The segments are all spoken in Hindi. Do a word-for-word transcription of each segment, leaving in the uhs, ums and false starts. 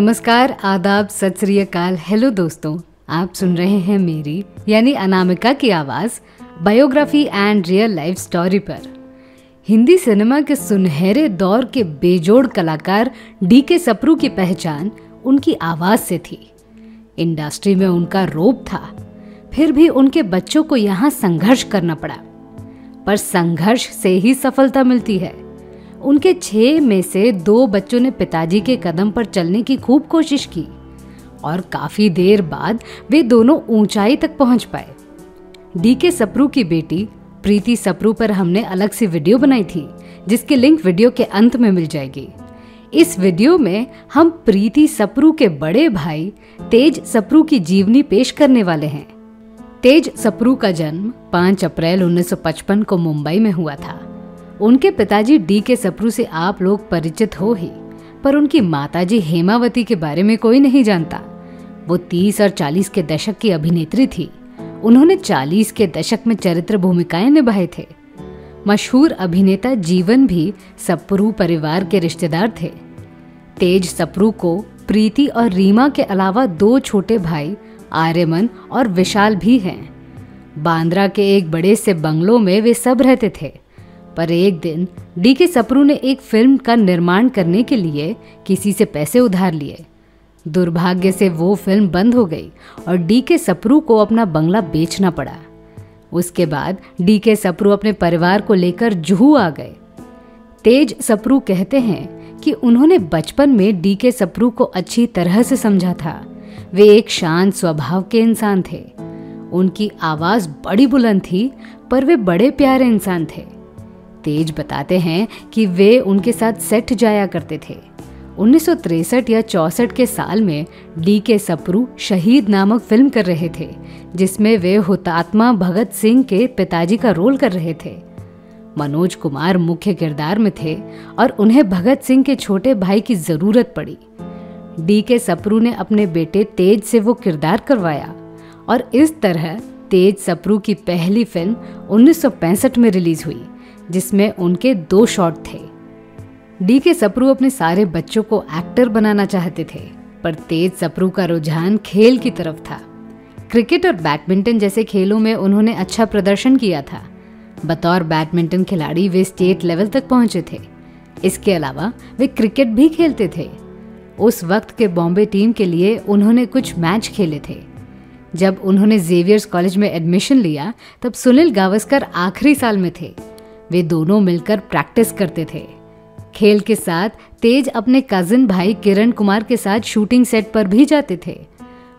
नमस्कार, आदाब, सत श्री अकाल। हेलो दोस्तों, आप सुन रहे हैं मेरी यानी अनामिका की आवाज़ biography and real life story पर। हिंदी सिनेमा के सुनहरे दौर के बेजोड़ कलाकार डी के सप्रू की पहचान उनकी आवाज़ से थी। इंडस्ट्री में उनका रोब था, फिर भी उनके बच्चों को यहाँ संघर्ष करना पड़ा, पर संघर्ष से ही सफलता मिलती है। उनके छः में से दो बच्चों ने पिताजी के कदम पर चलने की खूब कोशिश की और काफ़ी देर बाद वे दोनों ऊंचाई तक पहुंच पाए। डी के सप्रू की बेटी प्रीति सप्रू पर हमने अलग से वीडियो बनाई थी, जिसकी लिंक वीडियो के अंत में मिल जाएगी। इस वीडियो में हम प्रीति सप्रू के बड़े भाई तेज सप्रू की जीवनी पेश करने वाले हैं। तेज सप्रू का जन्म पाँच अप्रैल उन्नीस सौ पचपन को मुंबई में हुआ था। उनके पिताजी डी के सप्रू से आप लोग परिचित हो ही, पर उनकी माताजी हेमावती के बारे में कोई नहीं जानता। वो तीस और चालीस के दशक की अभिनेत्री थी। उन्होंने चालीस के दशक में चरित्र भूमिकाएं निभाए थे। मशहूर अभिनेता जीवन भी सप्रू परिवार के रिश्तेदार थे। तेज सप्रू को प्रीति और रीमा के अलावा दो छोटे भाई आर्यमन और विशाल भी हैं। बांद्रा के एक बड़े से बंगलों में वे सब रहते थे, पर एक दिन डी के सप्रू ने एक फिल्म का निर्माण करने के लिए किसी से पैसे उधार लिए। दुर्भाग्य से वो फिल्म बंद हो गई और डी के सप्रू को अपना बंगला बेचना पड़ा। उसके बाद डी के सप्रू अपने परिवार को लेकर जुहू आ गए। तेज सप्रू कहते हैं कि उन्होंने बचपन में डी के सप्रू को अच्छी तरह से समझा था। वे एक शांत स्वभाव के इंसान थे। उनकी आवाज़ बड़ी बुलंद थी, पर वे बड़े प्यारे इंसान थे। तेज बताते हैं कि वे उनके साथ सेट जाया करते थे। उन्नीस सौ तिरसठ या चौसठ के साल में डी के सप्रू शहीद नामक फिल्म कर रहे थे, जिसमें वे हुतात्मा भगत सिंह के पिताजी का रोल कर रहे थे। मनोज कुमार मुख्य किरदार में थे और उन्हें भगत सिंह के छोटे भाई की ज़रूरत पड़ी। डी के सप्रू ने अपने बेटे तेज से वो किरदार करवाया और इस तरह तेज सप्रू की पहली फिल्म उन्नीस सौ पैंसठ में रिलीज़ हुई, जिसमें उनके दो शॉट थे। डी के सप्रू अपने सारे बच्चों को एक्टर बनाना चाहते थे, पर तेज सप्रू का रुझान खेल की तरफ था। क्रिकेट और बैडमिंटन जैसे खेलों में उन्होंने अच्छा प्रदर्शन किया था। बतौर बैडमिंटन खिलाड़ी वे स्टेट लेवल तक पहुंचे थे। इसके अलावा वे क्रिकेट भी खेलते थे। उस वक्त के बॉम्बे टीम के लिए उन्होंने कुछ मैच खेले थे। जब उन्होंने जेवियर्स कॉलेज में एडमिशन लिया, तब सुनील गावस्कर आखिरी साल में थे। वे दोनों मिलकर प्रैक्टिस करते थे। खेल के साथ तेज अपने कज़न भाई किरण कुमार के साथ शूटिंग सेट पर भी जाते थे,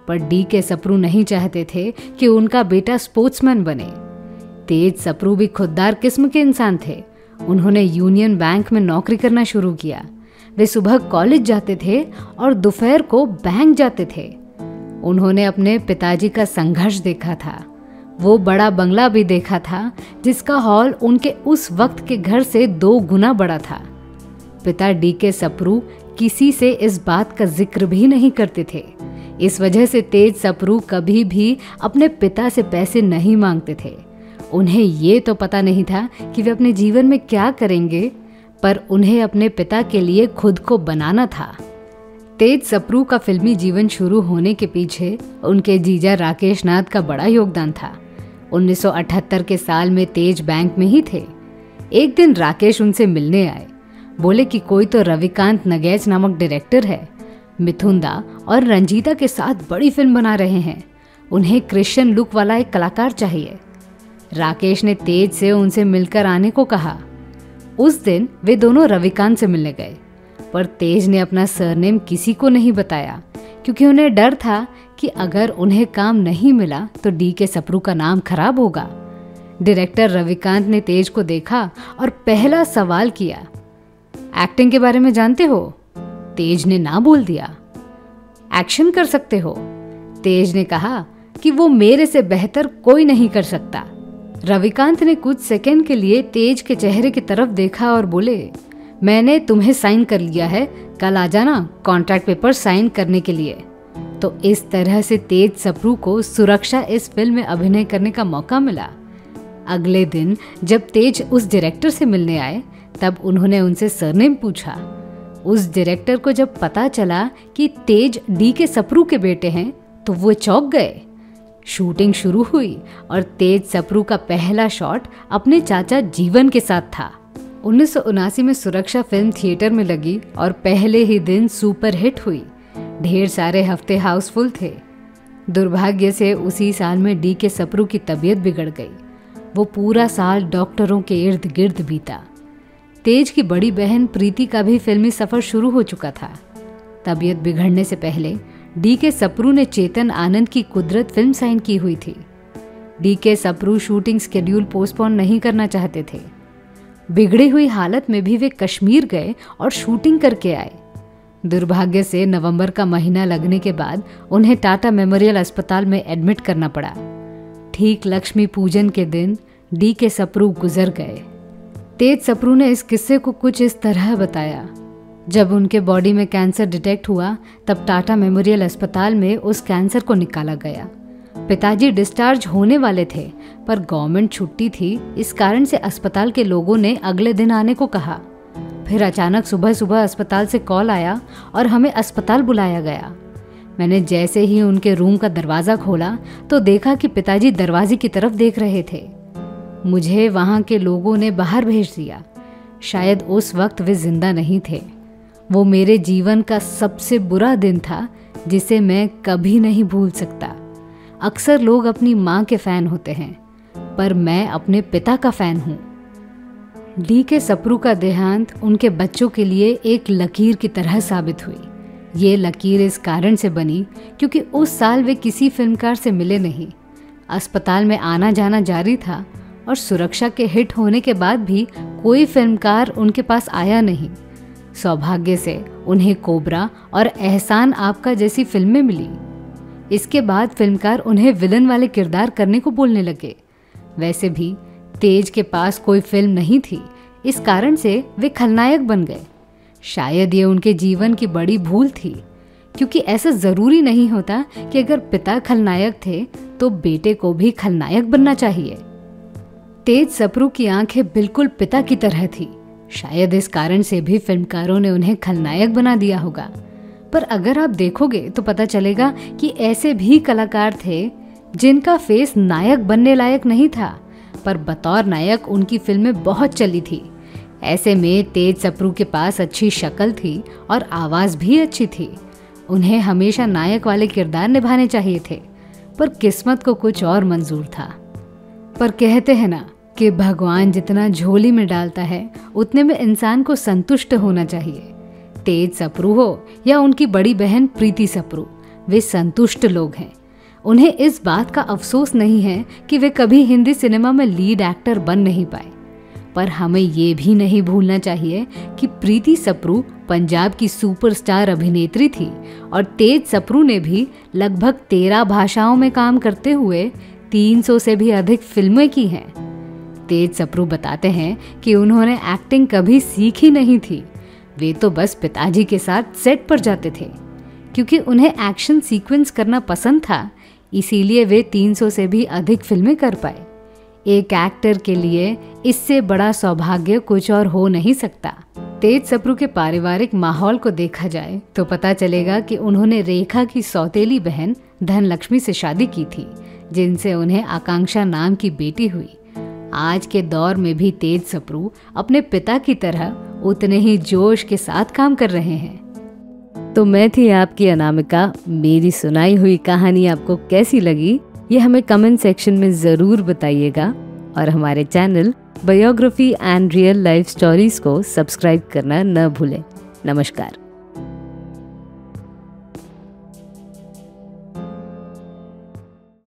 पर डी के सप्रू नहीं चाहते थे कि उनका बेटा स्पोर्ट्समैन बने। तेज सप्रू भी खुददार किस्म के इंसान थे। उन्होंने यूनियन बैंक में नौकरी करना शुरू किया। वे सुबह कॉलेज जाते थे और दोपहर को बैंक जाते थे। उन्होंने अपने पिताजी का संघर्ष देखा था। वो बड़ा बंगला भी देखा था, जिसका हॉल उनके उस वक्त के घर से दो गुना बड़ा था। पिता डी के सप्रू किसी से इस बात का जिक्र भी नहीं करते थे। इस वजह से तेज सप्रू कभी भी अपने पिता से पैसे नहीं मांगते थे। उन्हें ये तो पता नहीं था कि वे अपने जीवन में क्या करेंगे, पर उन्हें अपने पिता के लिए खुद को बनाना था। तेज सप्रू का फिल्मी जीवन शुरू होने के पीछे उनके जीजा राकेश नाथ का बड़ा योगदान था। उन्नीस सौ अठहत्तर के साल में तेज बैंक में ही थे। एक दिन राकेश उनसे मिलने आए। बोले कि कोई तो रविकांत नगैच नामक डायरेक्टर है, मिथुन दा और रंजीता के साथ बड़ी फिल्म बना रहे हैं। उन्हें क्रिश्चियन लुक वाला एक कलाकार चाहिए। राकेश ने तेज से उनसे मिलकर आने को कहा। उस दिन वे दोनों रविकांत से मिलने गए, पर तेज ने अपना सरनेम किसी को नहीं बताया, क्योंकि उन्हें डर था कि अगर उन्हें काम नहीं मिला तो डी के सप्रू का नाम खराब होगा। डायरेक्टर रविकांत ने तेज को देखा और पहला सवाल किया, एक्टिंग के बारे में जानते हो? तेज ने ना बोल दिया। एक्शन कर सकते हो? तेज ने कहा कि वो मेरे से बेहतर कोई नहीं कर सकता। रविकांत ने कुछ सेकेंड के लिए तेज के चेहरे की तरफ देखा और बोले, मैंने तुम्हें साइन कर लिया है, कल आ जाना कॉन्ट्रैक्ट पेपर साइन करने के लिए। तो इस तरह से तेज सप्रू को सुरक्षा इस फिल्म में अभिनय करने का मौका मिला। अगले दिन जब तेज उस डायरेक्टर से मिलने आए, तब उन्होंने उनसे सरनेम पूछा। उस डायरेक्टर को जब पता चला कि तेज डी के सप्रू के बेटे हैं तो वो चौंक गए। शूटिंग शुरू हुई और तेज सप्रू का पहला शॉट अपने चाचा जीवन के साथ था। उन्नीस सौ उनासी में सुरक्षा फिल्म थिएटर में लगी और पहले ही दिन सुपरहिट हुई। ढेर सारे हफ्ते हाउसफुल थे। दुर्भाग्य से उसी साल में डी के सप्रू की तबीयत बिगड़ गई। वो पूरा साल डॉक्टरों के इर्द गिर्द बीता। तेज की बड़ी बहन प्रीति का भी फिल्मी सफ़र शुरू हो चुका था। तबीयत बिगड़ने से पहले डी के सप्रू ने चेतन आनंद की कुदरत फिल्म साइन की हुई थी। डी के सप्रू शूटिंग स्केड्यूल पोस्टपोन नहीं करना चाहते थे। बिगड़ी हुई हालत में भी वे कश्मीर गए और शूटिंग करके आए। दुर्भाग्य से नवंबर का महीना लगने के बाद उन्हें टाटा मेमोरियल अस्पताल में एडमिट करना पड़ा। ठीक लक्ष्मी पूजन के दिन डी के सप्रू गुजर गए। तेज सप्रू ने इस किस्से को कुछ इस तरह बताया। जब उनके बॉडी में कैंसर डिटेक्ट हुआ तब टाटा मेमोरियल अस्पताल में उस कैंसर को निकाला गया। पिताजी डिस्चार्ज होने वाले थे पर गवर्नमेंट छुट्टी थी, इस कारण से अस्पताल के लोगों ने अगले दिन आने को कहा। फिर अचानक सुबह सुबह अस्पताल से कॉल आया और हमें अस्पताल बुलाया गया। मैंने जैसे ही उनके रूम का दरवाज़ा खोला तो देखा कि पिताजी दरवाजे की तरफ देख रहे थे। मुझे वहाँ के लोगों ने बाहर भेज दिया। शायद उस वक्त वे जिंदा नहीं थे। वो मेरे जीवन का सबसे बुरा दिन था जिसे मैं कभी नहीं भूल सकता। अक्सर लोग अपनी माँ के फ़ैन होते हैं पर मैं अपने पिता का फ़ैन हूँ। डी के सप्रू का देहांत उनके बच्चों के लिए एक लकीर की तरह साबित हुई। ये लकीर इस कारण से बनी क्योंकि उस साल वे किसी फिल्मकार से मिले नहीं। अस्पताल में आना जाना जारी था और सुरक्षा के हिट होने के बाद भी कोई फिल्मकार उनके पास आया नहीं। सौभाग्य से उन्हें कोबरा और एहसान आपका जैसी फिल्में मिली। इसके बाद फिल्मकार उन्हें विलन वाले किरदार करने को बोलने लगे। वैसे भी तेज के पास कोई फिल्म नहीं थी, इस कारण से वे खलनायक बन गए। शायद ये उनके जीवन की बड़ी भूल थी क्योंकि ऐसा ज़रूरी नहीं होता कि अगर पिता खलनायक थे तो बेटे को भी खलनायक बनना चाहिए। तेज सप्रू की आंखें बिल्कुल पिता की तरह थी। शायद इस कारण से भी फिल्मकारों ने उन्हें खलनायक बना दिया होगा। पर अगर आप देखोगे तो पता चलेगा कि ऐसे भी कलाकार थे जिनका फेस नायक बनने लायक नहीं था पर बतौर नायक उनकी फिल्में बहुत चली थी। ऐसे में तेज सप्रू के पास अच्छी शक्ल थी और आवाज़ भी अच्छी थी। उन्हें हमेशा नायक वाले किरदार निभाने चाहिए थे पर किस्मत को कुछ और मंजूर था। पर कहते हैं ना कि भगवान जितना झोली में डालता है उतने में इंसान को संतुष्ट होना चाहिए। तेज सप्रू हो या उनकी बड़ी बहन प्रीति सप्रू, वे संतुष्ट लोग हैं। उन्हें इस बात का अफसोस नहीं है कि वे कभी हिंदी सिनेमा में लीड एक्टर बन नहीं पाए। पर हमें ये भी नहीं भूलना चाहिए कि प्रीति सप्रू पंजाब की सुपरस्टार अभिनेत्री थी और तेज सप्रू ने भी लगभग तेरह भाषाओं में काम करते हुए तीन सौ से भी अधिक फिल्में की हैं। तेज सप्रू बताते हैं कि उन्होंने एक्टिंग कभी सीखी नहीं थी। वे तो बस पिताजी के साथ सेट पर जाते थे। क्योंकि उन्हें एक्शन सीक्वेंस करना पसंद था इसीलिए वे तीन सौ से भी अधिक फिल्में कर पाए। एक एक्टर के लिए इससे बड़ा सौभाग्य कुछ और हो नहीं सकता। तेज सप्रू के पारिवारिक माहौल को देखा जाए तो पता चलेगा कि उन्होंने रेखा की सौतेली बहन धनलक्ष्मी से शादी की थी जिनसे उन्हें आकांक्षा नाम की बेटी हुई। आज के दौर में भी तेज सप्रू अपने पिता की तरह उतने ही जोश के साथ काम कर रहे हैं। तो मैं थी आपकी अनामिका। मेरी सुनाई हुई कहानी आपको कैसी लगी ये हमें कमेंट सेक्शन में ज़रूर बताइएगा और हमारे channel biography and real life stories को सब्सक्राइब करना न भूलें। नमस्कार।